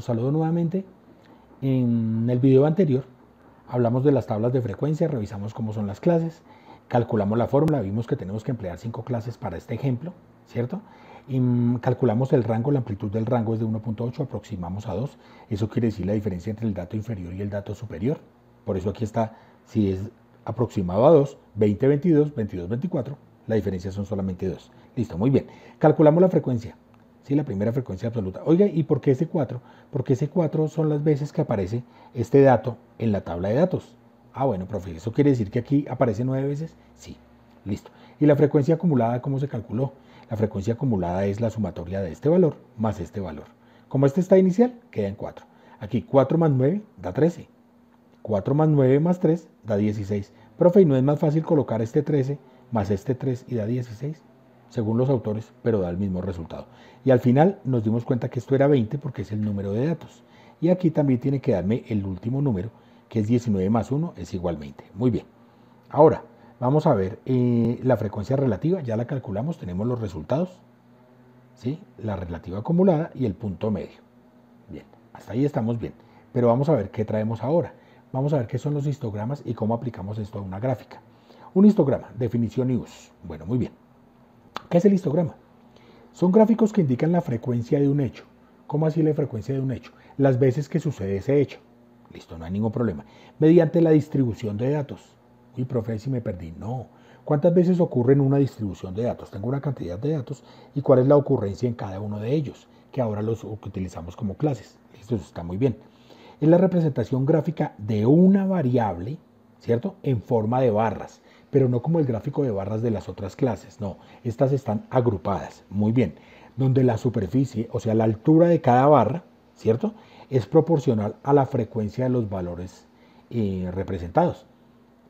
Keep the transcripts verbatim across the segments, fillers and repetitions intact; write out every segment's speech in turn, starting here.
Los saludo nuevamente. En el video anterior hablamos de las tablas de frecuencia, revisamos cómo son las clases, calculamos la fórmula, vimos que tenemos que emplear cinco clases para este ejemplo, ¿cierto? Y calculamos el rango, la amplitud del rango es de uno punto ocho, aproximamos a dos. Eso quiere decir la diferencia entre el dato inferior y el dato superior. Por eso aquí está, si es aproximado a dos, veinte, veintidós, veintidós, veinticuatro, la diferencia son solamente dos. Listo, muy bien. Calculamos la frecuencia, ¿sí? La primera frecuencia absoluta. Oiga, ¿y por qué ese cuatro? Porque ese cuatro son las veces que aparece este dato en la tabla de datos. Ah, bueno, profe, ¿eso quiere decir que aquí aparece nueve veces? Sí, listo. ¿Y la frecuencia acumulada cómo se calculó? La frecuencia acumulada es la sumatoria de este valor más este valor. Como este está inicial, queda en cuatro. Aquí cuatro más nueve da trece. cuatro más nueve más tres da dieciséis. Profe, ¿y no es más fácil colocar este trece más este tres y da dieciséis? Según los autores, pero da el mismo resultado. Y al final nos dimos cuenta que esto era veinte porque es el número de datos. Y aquí también tiene que darme el último número, que es diecinueve más uno es igual veinte. Muy bien. Ahora vamos a ver eh, la frecuencia relativa. Ya la calculamos, tenemos los resultados, ¿sí? La relativa acumulada y el punto medio. Bien, hasta ahí estamos bien. Pero vamos a ver qué traemos ahora. Vamos a ver qué son los histogramas y cómo aplicamos esto a una gráfica. Un histograma, definición y uso. Bueno, muy bien. ¿Qué es el histograma? Son gráficos que indican la frecuencia de un hecho. ¿Cómo así la frecuencia de un hecho? Las veces que sucede ese hecho. Listo, no hay ningún problema. Mediante la distribución de datos. Uy, profe, si me perdí. No. ¿Cuántas veces ocurre en una distribución de datos? Tengo una cantidad de datos y cuál es la ocurrencia en cada uno de ellos, que ahora los utilizamos como clases. Listo, eso está muy bien. Es la representación gráfica de una variable, ¿cierto? En forma de barras, pero no como el gráfico de barras de las otras clases. No, estas están agrupadas. Muy bien. Donde la superficie, o sea, la altura de cada barra, ¿cierto?, es proporcional a la frecuencia de los valores eh, representados.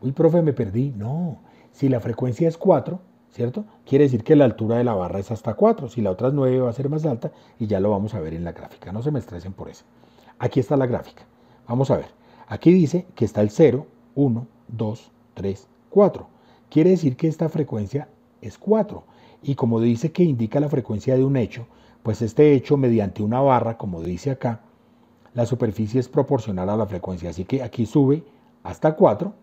Uy, profe, me perdí. No, si la frecuencia es cuatro, ¿cierto?, quiere decir que la altura de la barra es hasta cuatro. Si la otra es nueve, va a ser más alta y ya lo vamos a ver en la gráfica. No se me estresen por eso. Aquí está la gráfica. Vamos a ver. Aquí dice que está el cero, uno, dos, tres, cuatro. Quiere decir que esta frecuencia es cuatro. Y como dice que indica la frecuencia de un hecho, pues este hecho mediante una barra, como dice acá, la superficie es proporcional a la frecuencia. Así que aquí sube hasta cuatro.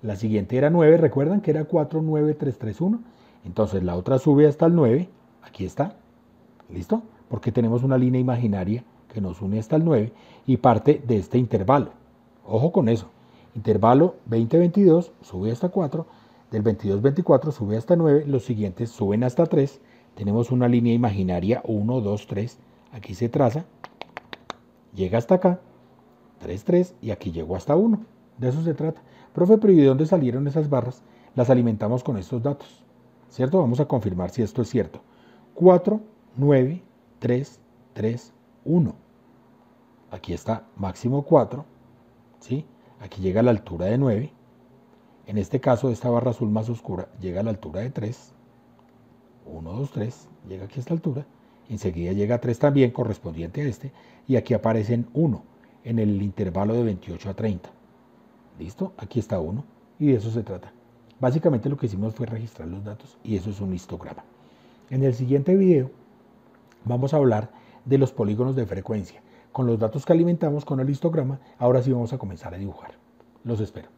La siguiente era nueve. ¿Recuerdan que era cuatro, nueve, tres, tres, uno? Entonces la otra sube hasta el nueve. Aquí está. ¿Listo? Porque tenemos una línea imaginaria que nos une hasta el nueve y parte de este intervalo. Ojo con eso. Intervalo veinte, veintidós sube hasta cuatro, del veintidós, veinticuatro sube hasta nueve, los siguientes suben hasta tres, tenemos una línea imaginaria uno, dos, tres, aquí se traza, llega hasta acá, tres, tres y aquí llegó hasta uno, de eso se trata. Profe, pero ¿y de dónde salieron esas barras? Las alimentamos con estos datos, ¿cierto? Vamos a confirmar si esto es cierto. cuatro, nueve, tres, tres, uno. Aquí está máximo cuatro, ¿sí? Aquí llega a la altura de nueve, en este caso esta barra azul más oscura llega a la altura de tres, uno, dos, tres, llega aquí a esta altura, enseguida llega a tres también correspondiente a este, y aquí aparecen uno en el intervalo de veintiocho a treinta, ¿listo? Aquí está uno y de eso se trata. Básicamente lo que hicimos fue registrar los datos y eso es un histograma. En el siguiente video vamos a hablar de los polígonos de frecuencia. Con los datos que alimentamos con el histograma, ahora sí vamos a comenzar a dibujar. Los espero.